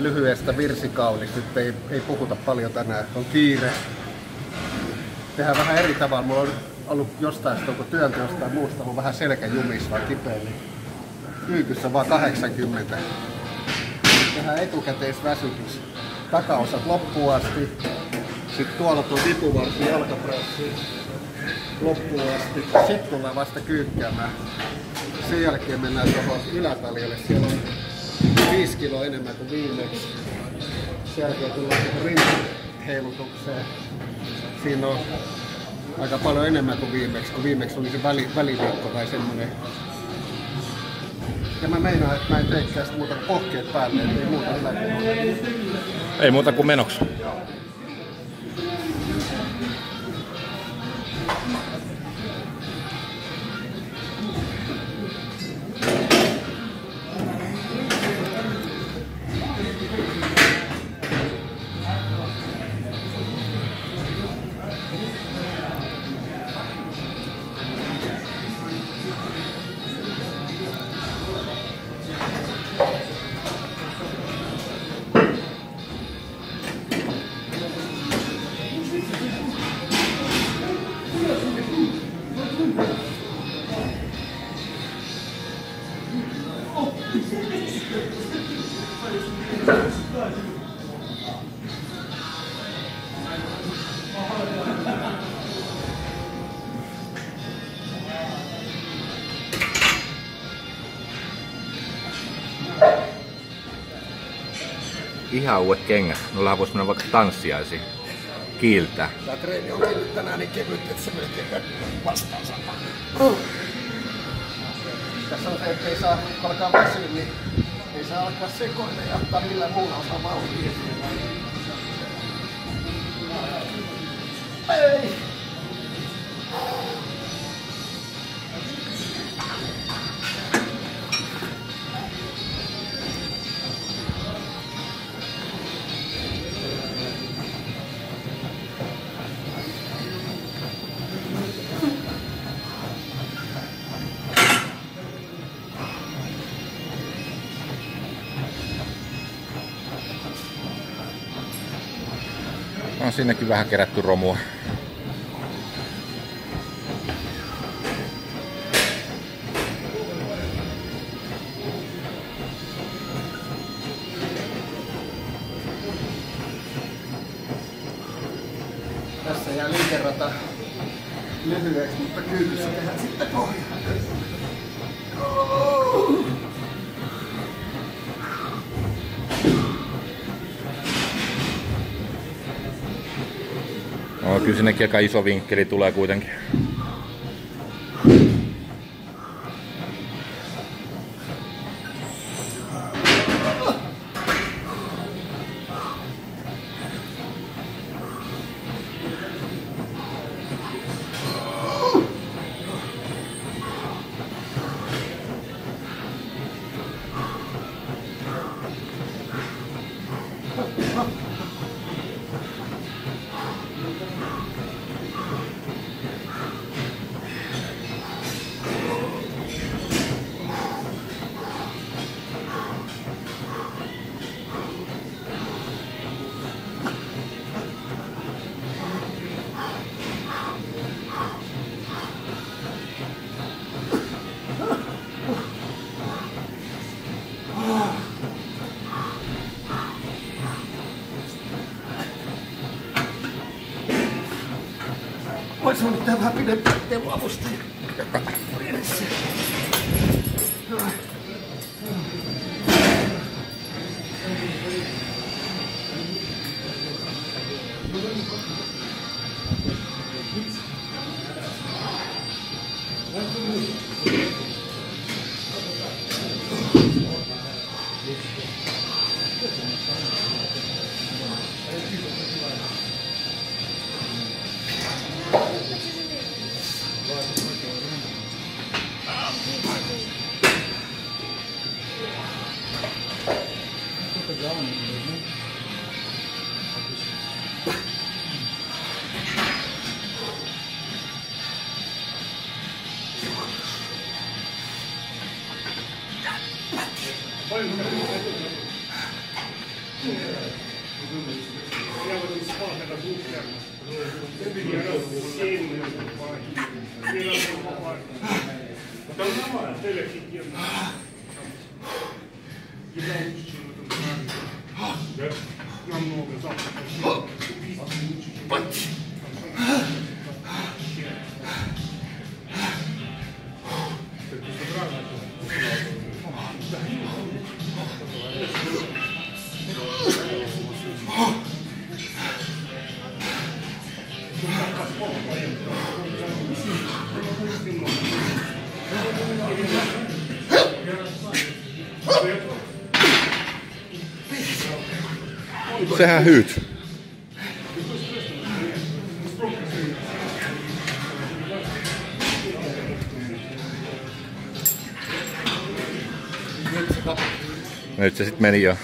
lyhyestä virsikaulista. Nyt ei puhuta paljon tänään, on kiire. Tehdään vähän eri tavalla. Mulla on ollut jostain työnteosta tai muusta ollut vähän selkäjumis vai kipeä. Niin kyykyssä vaan 80. Tehdään etukäteisväsytys. Takaosat loppuun asti. Sitten tuolla tuo vipuvarsi jalkapressi loppuun asti. Sitten tullaan vasta kyykkäämään. Sen jälkeen mennään tuohon ylätaljalle. Siellä on 5 kiloa enemmän kuin viimeksi. Sen jälkeen tullaan rinta-heilutukseen. Siinä on aika paljon enemmän kuin viimeksi, oli se väliviikko tai semmoinen. Ja mä meinaan, että mä en teekään sitä muuta kuin pohkeet päälle, ettei muuta läpi. Ei muuta kuin menoksi. Ihan uudet kengät. Noilla voisi mennä vaikka tanssiaisiin. Kiiltää. Tää treeni on kiillyt tänään niin kevyt, että se menee vastaan samaan. Tässä on se, että ei saa alkaa väsyä, niin ei saa alkaa sekoilla ja ottaa millään muulla osaa vauhtia. Ei! On sinnekin vähän kerätty romua. Tässä jää liikerata lyhyeksi, mutta kyykyssä tehdään sitten pohjaa. No, kyllä sinnekin aika iso vinkkeli tulee kuitenkin. Voisi suunnittaa vähän pidempään, ettei mun avustaja edessä. Я вот не спал, когда был прям раз 7 по паре. 3 раза по паре. Там нормально, отель офигенно. Еда лучше, чем в этом паре. Намного, завтра вообще. Убийство. Sehän hyyt. Nyt se sit meni jo.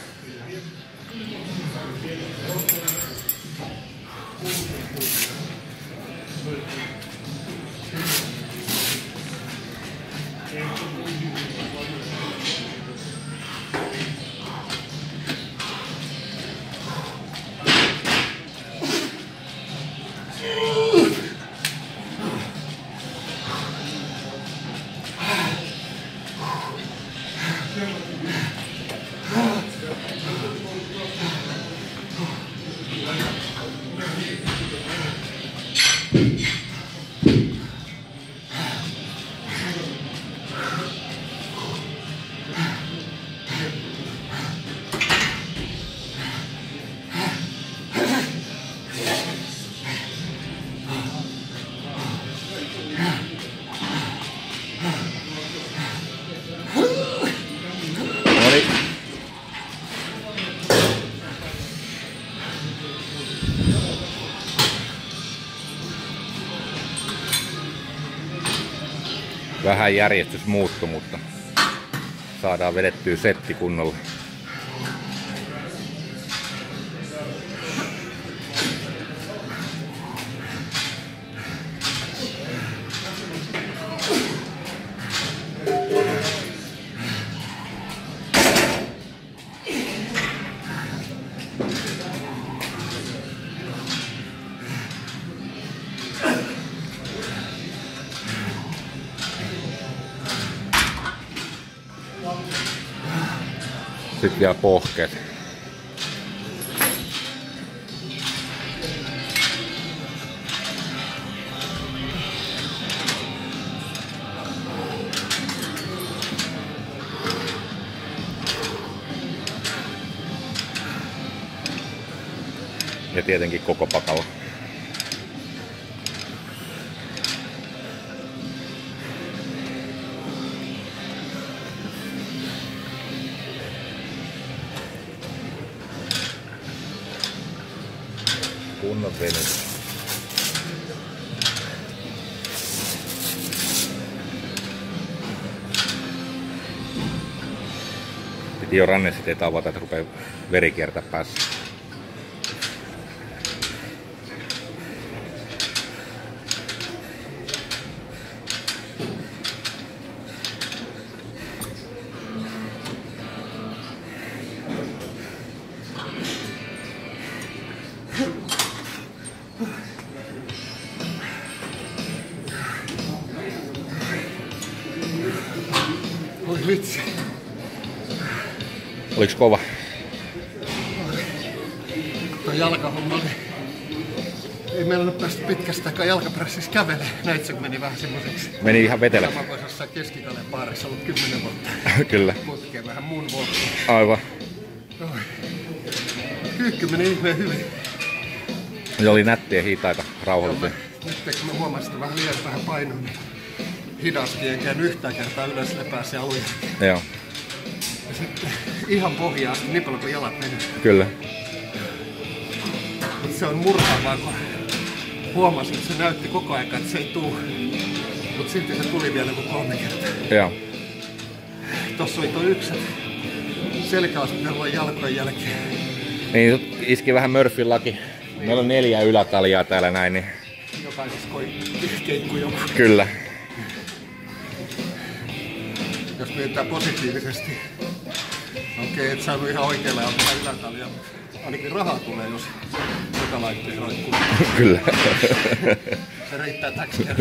Vähän järjestys muuttui, mutta saadaan vedettyä setti kunnolla. Sitten vielä pohkeet. Ja tietenkin koko pakalla. Kunnon venytys. Piti jo rannesiteitä avata, että rupee veri kiertää päässä. Vitsi. Oliks kova? Tuo jalkahomma oli. Ei meillä nyt päästä pitkästäkään jalkapressissä kävelee. Näit se kun meni vähän semmoseksi. Meni ihan vetele. Sama vois jossain Keski-Kaljan baarissa ollut 10 vuotta. Kyllä. Putkeen vähän muun vuotta. Aivan. Kyykky meni ihmeen hyvin. Ne oli nättiä hiitaita, rauhoitettuja. Nyt kun mä huomasin, että vähän liian vähän painoin. Hidasti enkä yhtään kertaa ylös lepääsi ja uja. Joo. Ja sitten ihan pohjaa asti, niin paljon kuin jalat meni. Kyllä. Mut se on murhaavaa, kun huomasin, että se näytti koko ajan, että se ei tuu. Mut silti se tuli vielä kuin 3 kertaa. Joo. Tossa oli toi yksi selkäaskelua jalkojen jälkeen. Niin, iski vähän Murphyn laki. Niin. Meillä on 4 ylätaljaa täällä näin, niin... Jokaisessa keikku joku. Kyllä. Jos mietitään positiivisesti, Okei, et saanut ihan oikealla autolla ylätalia. Ainakin rahaa tulee, jos joka laittaa roikkuu. Kyllä. Se riittää taksille.